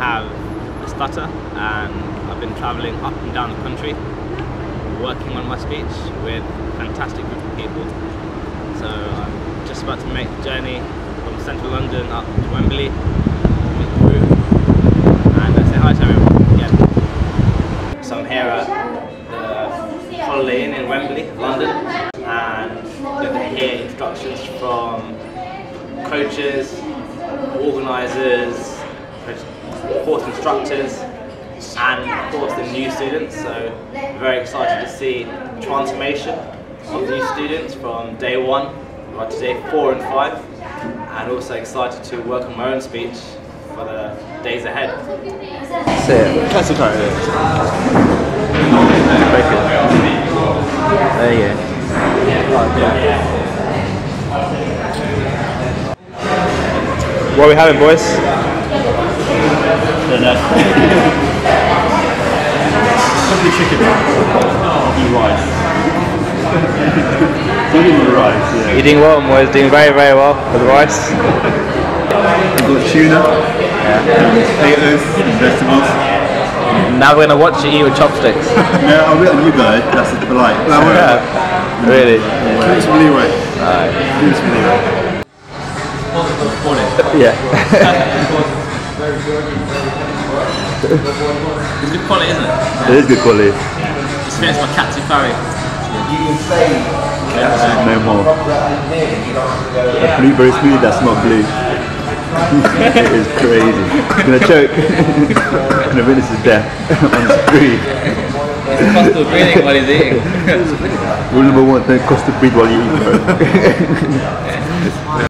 have a stutter and I've been traveling up and down the country working on my speech with a fantastic group of people. So I'm just about to make the journey from central London up to Wembley with the group, and I say hi to everyone again. So I'm here at the Holiday Inn in Wembley, London, and you're going to hear introductions from coaches, organisers, course instructors, and of course the new students. So I'm very excited to see the transformation of new students from day one right to day 4 and 5, and also excited to work on my own speech for the days ahead. So that's kind of it. There you go. What are we having, boys? I don't know. Something chicken. Eat rice. Eating the rice, yeah. Eating well, boys. Doing very, very well for the rice. I've got tuna. Yeah. Potatoes. Vegetables. Now we're going to watch you eat with chopsticks. Yeah, I will. You guys. That's a delight. Yeah. Really? Give it some leeway. Alright. Give it some leeway. Yeah. It's good quality, isn't it? Yeah. It is good quality. Just finished my Katsifari. Yeah. No more. A blueberry smoothie that's not blue. It is crazy. I'm gonna choke. I'm gonna witness his death on the screen. It's cost of breathing while he's eating. Rule number 1: don't cost of breathe while you eat, bro.